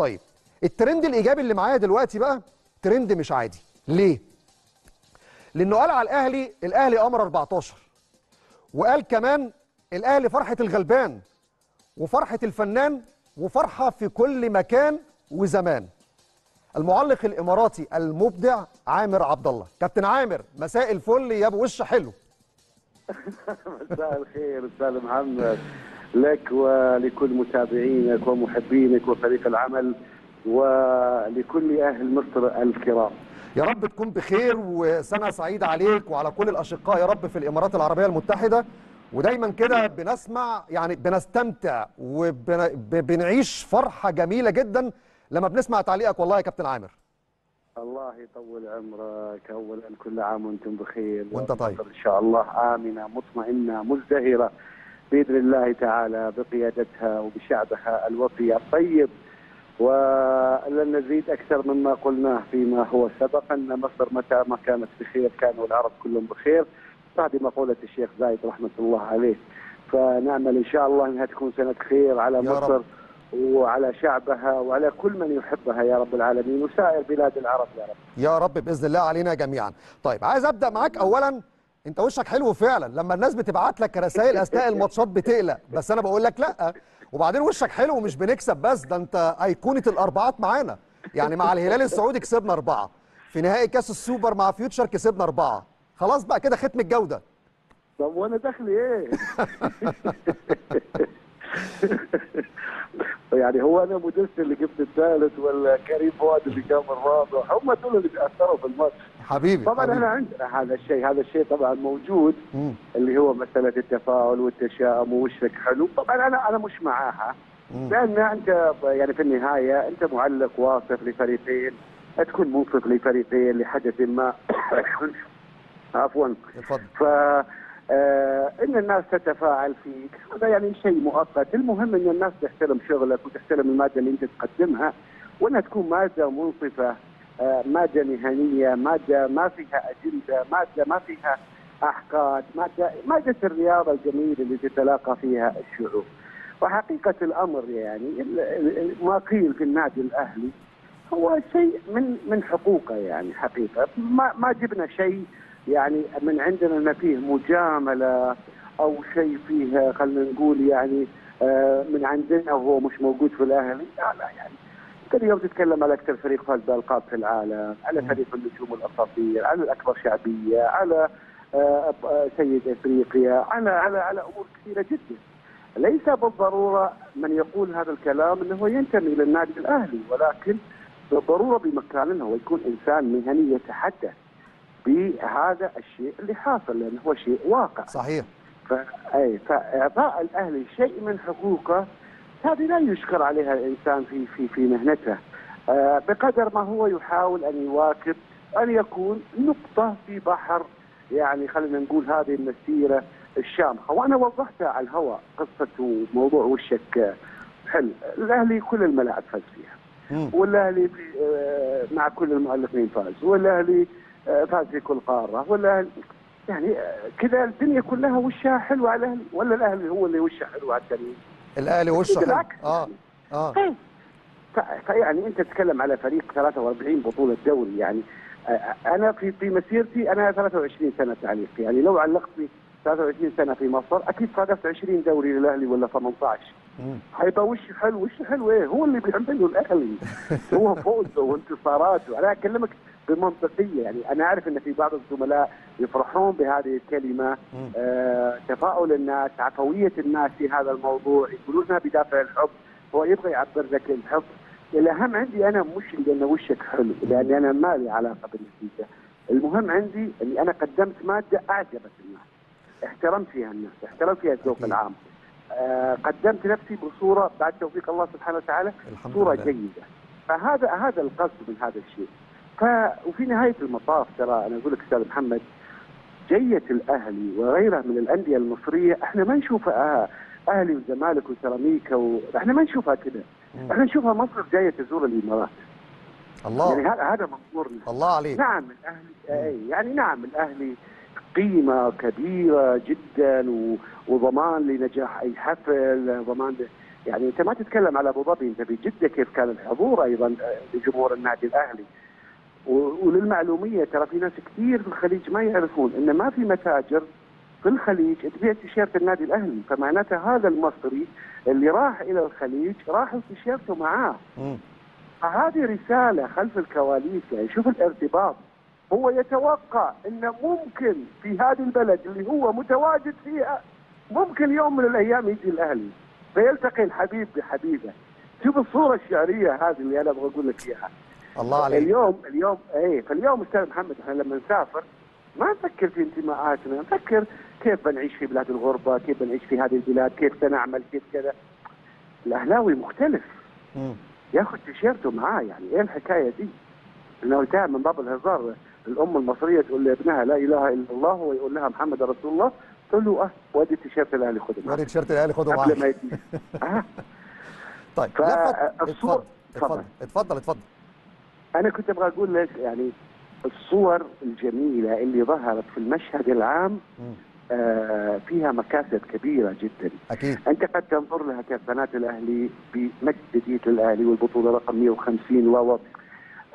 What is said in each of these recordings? طيب الترند الايجابي اللي معايا دلوقتي بقى ترند مش عادي. ليه؟ لانه قال على الاهلي قمر 14، وقال كمان الاهلي فرحه الغلبان وفرحه الفنان وفرحه في كل مكان وزمان. المعلق الاماراتي المبدع عامر عبد الله. كابتن عامر مساء الفل يا ابو وش حلو. مساء الخير، مساء محمد، لك ولكل متابعينك ومحبينك وفريق العمل ولكل اهل مصر الكرام. يا رب تكون بخير وسنه سعيده عليك وعلى كل الاشقاء يا رب في الامارات العربيه المتحده. ودايما كده بنسمع يعني بنستمتع وبنعيش فرحه جميله جدا لما بنسمع تعليقك والله يا كابتن عامر. الله يطول عمرك، اولا كل عام وانتم بخير وانت طيب ان شاء الله، امنه مطمئنه مزدهره باذن الله تعالى بقيادتها وبشعبها الوفي الطيب. ولن نزيد اكثر مما قلناه فيما هو سبق ان مصر متى ما كانت بخير كانوا العرب كلهم بخير، بعد مقوله الشيخ زايد رحمه الله عليه. فنامل ان شاء الله انها تكون سنه خير على مصر رب، وعلى شعبها وعلى كل من يحبها يا رب العالمين، وسائر بلاد العرب يا رب يا رب باذن الله علينا جميعا. طيب عايز ابدا معاك، اولا انت وشك حلو فعلا لما الناس بتبعت لك رسائل اثناء الماتشات بتقلق، بس انا بقول لك لا. وبعدين وشك حلو ومش بنكسب بس، ده انت ايقونه الاربعات معانا، يعني مع الهلال السعودي كسبنا 4، في نهائي كاس السوبر مع فيوتشر كسبنا 4، خلاص بقى كده ختم الجوده. طب وانا دخلي ايه؟ يعني هو انا مدرس اللي جبت الثالث ولا كريم فؤاد اللي جاب الرابع؟ هم دول اللي بيأثروا في الماتش حبيبي. طبعا حبيبي، احنا عندنا هذا الشيء طبعا موجود، اللي هو مساله التفاؤل والتشاؤم ووشك حلو. طبعا انا مش معاها، لان انت يعني في النهايه انت معلق واصف لفريقين، تكون منصف لفريقين لحدث ما. عفوا. اتفضل. ان الناس تتفاعل فيك هذا يعني شيء مؤقت، المهم ان الناس تحترم شغلك وتحترم الماده اللي انت تقدمها، وانها تكون ماده منصفه، ماده مهنيه، ماده ما فيها اجنده، ماده ما فيها احقاد، ماده الرياضه الجميله اللي تتلاقى فيها الشعوب. وحقيقه الامر يعني ما قيل في النادي الاهلي هو شيء من حقوقه، يعني حقيقه ما جبنا شيء يعني من عندنا ان فيه مجامله او شيء فيه خلينا نقول يعني من عندنا وهو مش موجود في الاهلي، لا يعني انت اليوم تتكلم على اكثر فريق فاز بالالقاب في العالم، على فريق النجوم الاساطير، على الاكبر شعبيه، على سيد افريقيا، على امور كثيره جدا. ليس بالضروره من يقول هذا الكلام انه ينتمي للنادي الاهلي، ولكن بالضروره بمكان انه يكون انسان مهني يتحدث بهذا الشيء اللي حاصل، لانه هو شيء واقع. صحيح. فاعطاء الاهلي شيء من حقوقه هذه لا يشكر عليها الانسان في مهنته، بقدر ما هو يحاول ان يواكب، ان يكون نقطه في بحر يعني خلينا نقول هذه المسيره الشامخه. وانا وضحتها على الهواء قصه وموضوع وشك حلو. الاهلي كل الملاعب فاز فيها، والاهلي مع كل المؤلفين فاز، والاهلي فاز في كل قاره، ولا يعني كذا الدنيا كلها وشها حلو على الاهلي، ولا الاهلي هو اللي وشه حلو على التانيين؟ الاهلي وشه حلو. فيعني انت تتكلم على فريق 43 بطوله دوري، يعني انا في مسيرتي انا 23 سنه تعليق، يعني لو علقت في 23 سنه في مصر اكيد صادفت 20 دوري للاهلي ولا 18. هيبقى وش حلو ايه؟ هو اللي بيعمله الاهلي، هو فوزه وانتصاراته. انا اكلمك بمنطقيه، يعني انا اعرف ان في بعض الزملاء يفرحون بهذه الكلمه، تفاؤل الناس، عفويه الناس في هذا الموضوع، يقولونها بدافع الحب، هو يبغى يعبر لك الحب. الاهم عندي انا مش لان وشك حلو، لان انا ما لي علاقه بالنتيجه، المهم عندي اني انا قدمت ماده اعجبت الناس، احترمت فيها الناس، احترمت فيها الذوق العام، قدمت نفسي بصوره بعد توفيق الله سبحانه وتعالى صوره جيده، فهذا القصد من هذا الشيء. وفي نهايه المطاف ترى انا اقول لك استاذ محمد، جيه الاهلي وغيره من الانديه المصريه احنا ما نشوفها، اهلي وزمالك وسيراميكا احنا ما نشوفها كده، احنا نشوفها مصر جايه تزور الامارات. الله، يعني هذا منظورنا. الله عليك. نعم الاهلي يعني نعم الاهلي قيمه كبيره جدا وضمان لنجاح اي حفل، ضمان يعني انت ما تتكلم على ابو ظبي، انت بجده كيف كان الحضور ايضا لجمهور النادي الاهلي. وللمعلوميه ترى في ناس كثير في الخليج ما يعرفون ان ما في متاجر في الخليج تبيع تيشيرت النادي الاهلي، فمعناته هذا المصري اللي راح الى الخليج راح تيشيرته معاه. فهذه رساله خلف الكواليس، يعني شوف الارتباط. هو يتوقع انه ممكن في هذه البلد اللي هو متواجد فيها ممكن يوم من الايام يجي الاهلي فيلتقي الحبيب بحبيبه. شوف الصوره الشعريه هذه اللي انا ابغى اقول لك اياها. الله عليك. اليوم فاليوم استاذ محمد احنا لما نسافر ما نفكر في انتماءاتنا، نفكر كيف بنعيش في بلاد الغربه، كيف بنعيش في هذه البلاد، كيف سنعمل، كيف كذا. الاهلاوي مختلف. ياخذ تيشيرته معاه، يعني ايه الحكايه دي؟ انه انتهى من باب الهزار. الام المصريه تقول لابنها لا اله الا الله ويقول لها محمد رسول الله، تقول له وادي تيشيرت الاهلي خذه معك. وادي تيشيرت الاهلي خذه معك قبل ما يجي. طيب الصور اتفضل. انا كنت ابغى اقول لك يعني الصور الجميله اللي ظهرت في المشهد العام فيها مكاسب كبيره جدا. اكيد انت قد تنظر لها كبنات الاهلي بمجد جديد للاهلي والبطوله رقم 150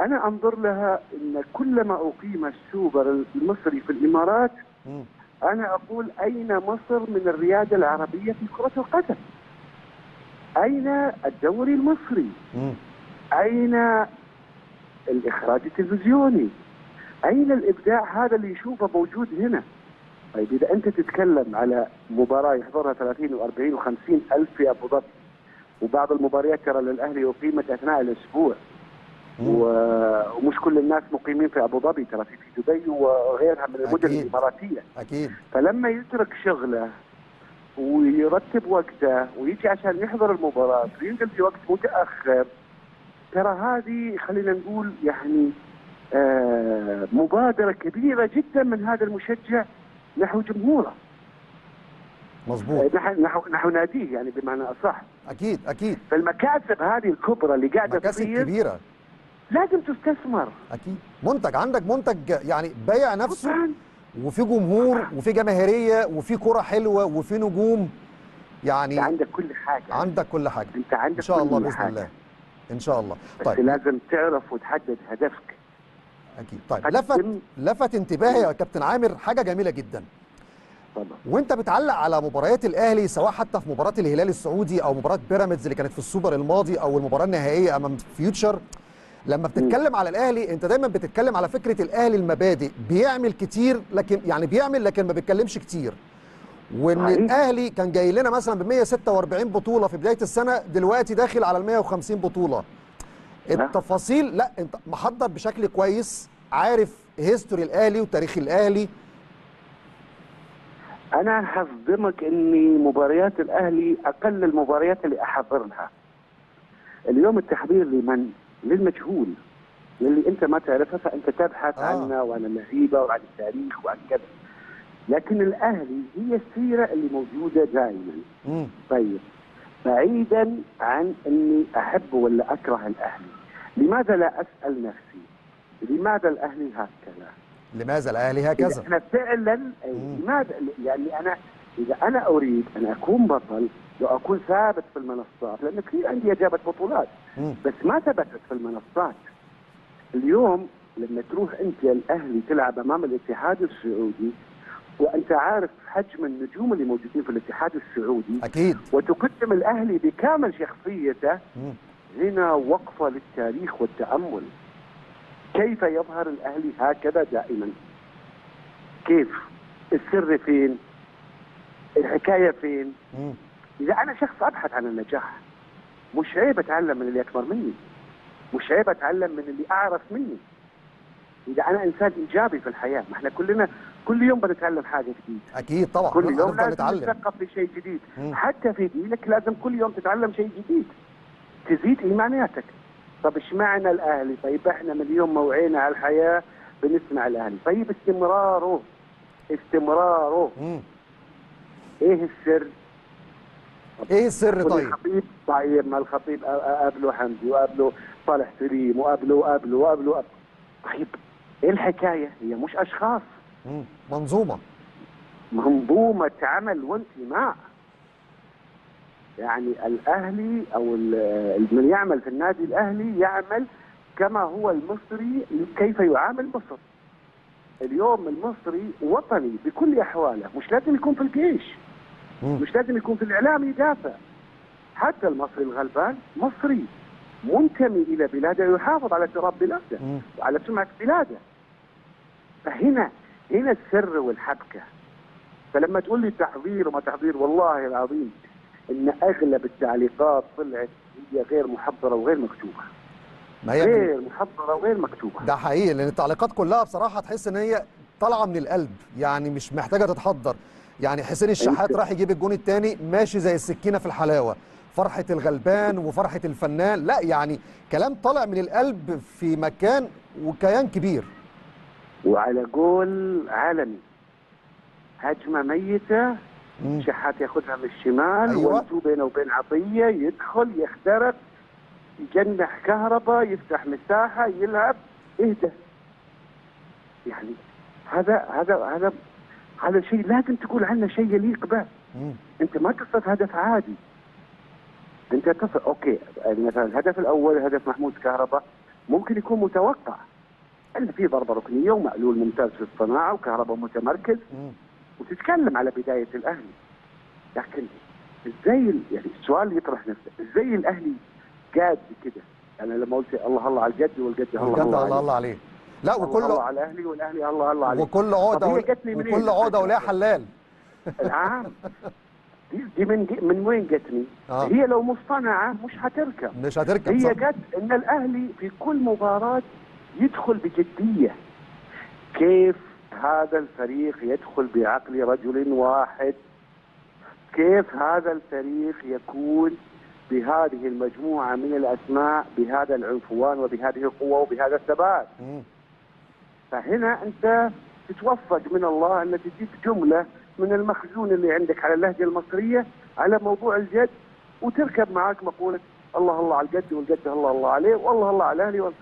انا انظر لها ان كلما اقيم السوبر المصري في الامارات انا اقول اين مصر من الرياده العربيه في كره القدم؟ اين الدوري المصري؟ اين الاخراج التلفزيوني؟ اين الابداع هذا اللي يشوفه موجود هنا؟ طيب اذا انت تتكلم على مباراه يحضرها 30 و40 و50 الف في ابو ظبي، وبعض المباريات ترى للاهلي اقيمت اثناء الاسبوع ومش كل الناس مقيمين في ابو ظبي، ترى في دبي وغيرها من المدن الاماراتيه. اكيد. فلما يترك شغله ويرتب وقته ويجي عشان يحضر المباراه وينزل في وقت متاخر، ترى هذه خلينا نقول يعني مبادره كبيره جدا من هذا المشجع نحو جمهوره. مظبوط. نحو ناديه يعني بمعنى اصح. اكيد اكيد. فالمكاسب هذه الكبرى اللي قاعده تصير مكاسب كبيره لازم تستثمر. اكيد. منتج، عندك منتج يعني بايع نفسه وفي جمهور وفي جماهيريه وفي كره حلوه وفي نجوم، يعني عندك كل حاجه. انت عندك ان شاء الله باذن الله. ان شاء الله. طيب بس لازم تعرف وتحدد هدفك. اكيد. طيب لفت انتباهي يا كابتن عامر حاجه جميله جدا. طبعا. وانت بتعلق على مباريات الاهلي سواء حتى في مباراه الهلال السعودي او مباراه بيراميدز اللي كانت في السوبر الماضي او المباراه النهائيه امام فيوتشر، لما بتتكلم على الاهلي انت دايما بتتكلم على فكره الاهلي المبادئ، بيعمل كتير لكن يعني بيعمل لكن ما بيتكلمش كتير. وان الاهلي كان جاي لنا مثلا ب 146 بطوله في بدايه السنه، دلوقتي داخل على ال 150 بطوله. التفاصيل لا انت محضر بشكل كويس، عارف هيستوري الاهلي وتاريخ الاهلي. انا هصدمك اني مباريات الاهلي اقل المباريات اللي احضرها. اليوم التحضير لمن؟ للمجهول، للي انت ما تعرفها، فانت تبحث عنه وعن اللعيبه وعن التاريخ وعن كذا. لكن الاهلي هي السيره اللي موجوده دائما. طيب بعيدا عن اني احب ولا اكره الاهلي، لماذا لا اسال نفسي لماذا الاهلي هكذا؟ احنا فعلا لماذا؟ يعني انا اذا انا اريد ان اكون بطل واكون ثابت في المنصات، لان كثير عندي اجابه بطولات بس ما ثبتت في المنصات. اليوم لما تروح انت الاهلي تلعب امام الاتحاد السعودي وانت عارف حجم النجوم اللي موجودين في الاتحاد السعودي، اكيد، وتقدم الاهلي بكامل شخصيته، هنا وقفه للتاريخ والتامل. كيف يظهر الاهلي هكذا دائما؟ كيف؟ السر فين؟ الحكايه فين؟ اذا انا شخص ابحث عن النجاح، مش عيب اتعلم من اللي اكبر مني، مش عيب اتعلم من اللي اعرف مني. اذا انا انسان ايجابي في الحياه، ما احنا كلنا كل يوم بنتعلم حاجه جديده. اكيد طبعا. كل يوم لازم تتثقف بشيء جديد، حتى في دينك لازم كل يوم تتعلم شيء جديد تزيد ايمانياتك. طب اشمعنى الاهلي؟ طيب احنا من يوم ما وعينا على الحياه بنسمع الاهلي. طيب استمراره ايه السر؟ ايه السر؟ طيب الخطيب، ما الخطيب قابله حمدي وقابله صالح سليم وقابله طيب ايه الحكايه؟ هي مش اشخاص، منظومه عمل وانتماء. يعني الأهلي أو من يعمل في النادي الأهلي يعمل كما هو المصري كيف يعامل مصر. اليوم المصري وطني بكل أحواله، مش لازم يكون في الجيش، مش لازم يكون في الإعلام يدافع. حتى المصري الغلبان مصري منتمي إلى بلاده، يحافظ على تراب بلاده وعلى سمعة بلاده. فهنا السر والحبكة. فلما تقول لي تحضير وما تحضير، والله العظيم إن أغلب التعليقات طلعت هي غير محضرة وغير مكتوبة. غير محضرة وغير مكتوبة، ده حقيقي، لأن التعليقات كلها بصراحة تحس إن هي طالعة من القلب، يعني مش محتاجة تتحضر. يعني حسين الشحات راح يجيب الجون الثاني ماشي زي السكينة في الحلاوة، فرحة الغلبان وفرحة الفنان، لا يعني كلام طالع من القلب في مكان وكيان كبير. وعلى جول عالمي، هجمة ميتة شحات ياخدها من الشمال، أيوة. وانتو بينه وبين عطية، يدخل يخترق، يجنح كهرباء، يفتح مساحة، يلعب، اهدى. يعني هذا شيء لازم تقول عنه شيء يليق به. انت ما قصة هدف عادي، انت قصة اوكي مثلا الهدف الاول هدف محمود كهرباء ممكن يكون متوقع، ان في ضربة ركنية ومقلول ممتاز في الصناعة وكهرباء متمركز، وتتكلم على بداية الأهلي. لكن ازاي، يعني السؤال يطرح نفسه، ازاي الأهلي جاد كده؟ يعني لما قلت الله الله على الجد والجد الله عليه، لا وكل الله على الأهلي والأهلي الله الله عليه، وكل عقدة وكل عقدة ولها حلال. نعم دي من وين جتني؟ هي لو مصطنعة مش هتركب. هي جت إن الأهلي في كل مباراة يدخل بجدية. كيف هذا الفريق يدخل بعقل رجل واحد؟ كيف هذا الفريق يكون بهذه المجموعة من الأسماء بهذا العنفوان وبهذه القوة وبهذا الثبات؟ فهنا أنت تتوفق من الله أن تجيب جملة من المخزون اللي عندك على اللهجة المصرية على موضوع الجد، وتركب معاك مقولة الله الله على الجد والجد الله عليه، والله الله على الأهلي.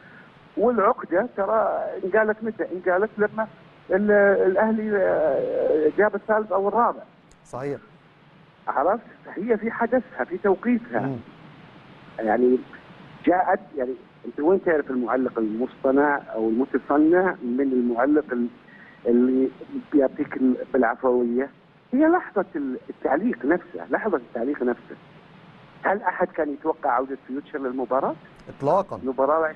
والعقدة ترى انقالت متى؟ انقالت لما الأهلي جاب الثالث أو الرابع. صحيح. عرفت؟ هي في حدثها في توقيتها. يعني جاءت، يعني أنت وين تعرف المعلق المصطنع أو المتصنع من المعلق اللي بيعطيك بالعفوية؟ هي لحظة التعليق نفسه، لحظة التعليق نفسه. هل أحد كان يتوقع عودة فيوتشر للمباراة؟ إطلاقا. المباراة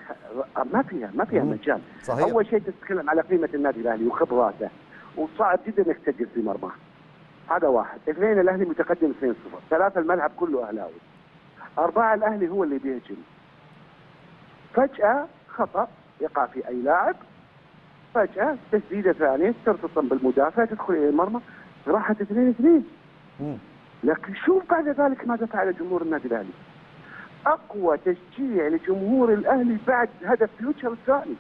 ما فيها مجال. صحيح. أول شيء تتكلم على قيمة النادي الأهلي وخبراته، وصعب جدا إنك تسجل في مرماه. هذا واحد، اثنين الأهلي متقدم 2-0، ثلاثة الملعب كله أهلاوي، أربعة الأهلي هو اللي بيهجم. فجأة خطأ يقع في أي لاعب، فجأة تسديدة ثانية ترتطم بالمدافع تدخل إلى المرمى، راحت 2-2. لكن شوف بعد ذلك ماذا فعل جمهور النادي الأهلي. أقوى تشجيع لجمهور الأهلي بعد هدف فيوتشر الثاني.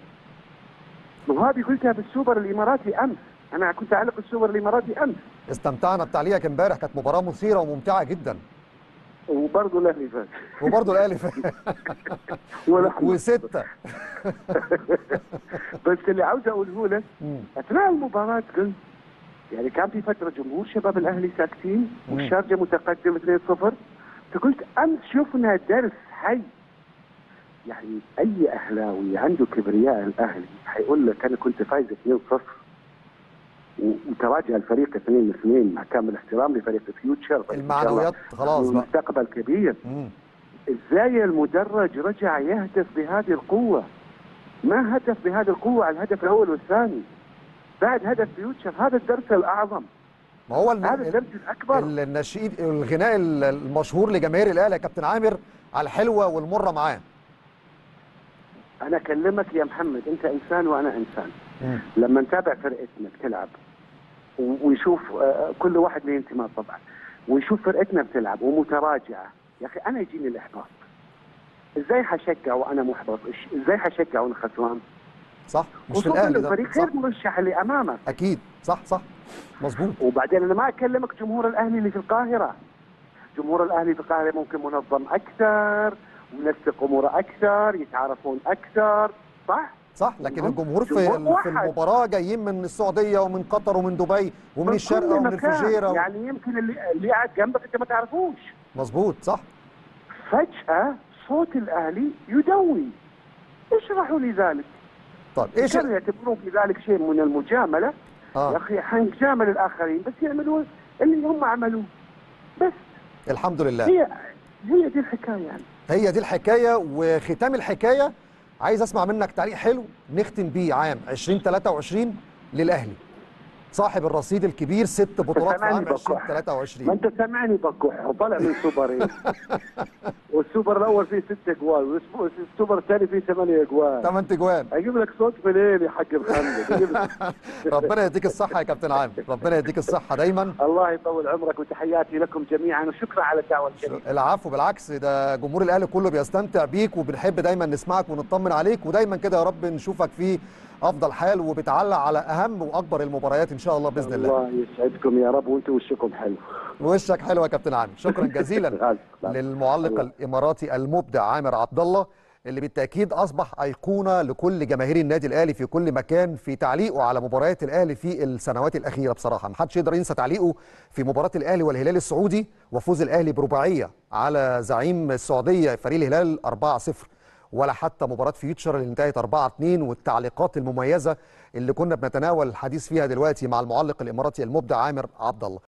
وهذه قلتها بالسوبر الإماراتي أمس، أنا كنت أعلق السوبر الإماراتي أمس. استمتعنا بتعليقك امبارح، كانت مباراة مثيرة وممتعة جدا. وبرضه الأهلي فاز. وستة. بس اللي عاوز أقوله لك أثناء المباراة قلت، يعني كان في فترة جمهور شباب الأهلي ساكتين والشارجة متقدم 2-0، فقلت أمس شفنا درس حي. يعني أي أهلاوي عنده كبرياء الأهلي هيقول لك أنا كنت فايز 2-0 وتراجع الفريق 2-2 مع كامل احترام لفريق فيوتشر، المعنويات خلاص بقى مستقبل كبير. إزاي المدرج رجع يهدف بهذه القوة؟ ما هدف بهذه القوة على الهدف الأول والثاني بعد هدف فيوتشر. هذا الدرس الأعظم، ما هو هذا الدرس الأكبر. النشيد الغناء المشهور لجماهير الأهلي يا كابتن عامر على الحلوة والمرة معاه. أنا أكلمك يا محمد، أنت إنسان وأنا إنسان. لما نتابع فرقتنا بتلعب ويشوف كل واحد له انتماء طبعا، ويشوف فرقتنا بتلعب ومتراجعه، يا اخي انا يجيني الاحباط. ازاي حشجع وانا محبط؟ ازاي حشجع وانا خسران؟ صح، مش الاهلي ده الفريق غير مرشح اللي امامك. اكيد صح مظبوط. وبعدين انا ما اكلمك جمهور الاهلي اللي في القاهره، جمهور الاهلي في القاهره ممكن منظم اكثر، منسق اموره اكثر، يتعارفون اكثر، صح؟ صح، لكن الجمهور في المباراه جايين من السعوديه ومن قطر ومن دبي ومن الشارقه ومن الفجيره يعني يمكن اللي قاعد جنبك انت ما تعرفوش. مظبوط صح. فجاه صوت الاهلي يدوي. اشرحوا لي ذلك. طيب ايش يعتبرون في ذلك شيء من المجامله؟ يا اخي حنجامل الاخرين بس يعملوا اللي هم عملوه بس. الحمد لله. هي دي الحكايه يعني. هي دي الحكايه. وختام الحكايه عايز اسمع منك تعليق حلو نختم بيه عام 2023 للاهلي، صاحب الرصيد الكبير 6 بطولات في عام 2023. ما انت سامعني بكح وطلع من سوبرين والسوبر الاول فيه 6 اجوال والسوبر الثاني فيه 8 اجوال 8 اجوال. اجيب لك صوت منين يا حاج محمد؟ ربنا يديك الصحه يا كابتن عامر، ربنا يديك الصحه دايما. الله يطول عمرك وتحياتي لكم جميعا وشكرا على الدعوه الكريمه. العفو بالعكس، ده جمهور الاهلي كله بيستمتع بيك وبنحب دايما نسمعك ونطمن عليك، ودايما كده يا رب نشوفك في افضل حال وبتعلق على اهم واكبر المباريات ان شاء الله باذن الله. الله يسعدكم يا رب. وانتم وشكم حلو. وشك حلو يا كابتن عامر، شكرا جزيلا للمعلق الاماراتي المبدع عامر عبد الله اللي بالتاكيد اصبح ايقونه لكل جماهير النادي الاهلي في كل مكان في تعليقه على مباريات الاهلي في السنوات الاخيره. بصراحه محدش يقدر ينسى تعليقه في مباراه الاهلي والهلال السعودي وفوز الاهلي برباعيه على زعيم السعوديه فريق الهلال 4-0، ولا حتى مباراة فيوتشر اللي انتهت 4-2 والتعليقات المميزة اللي كنا بنتناول الحديث فيها دلوقتي مع المعلق الإماراتي المبدع عامر عبد الله.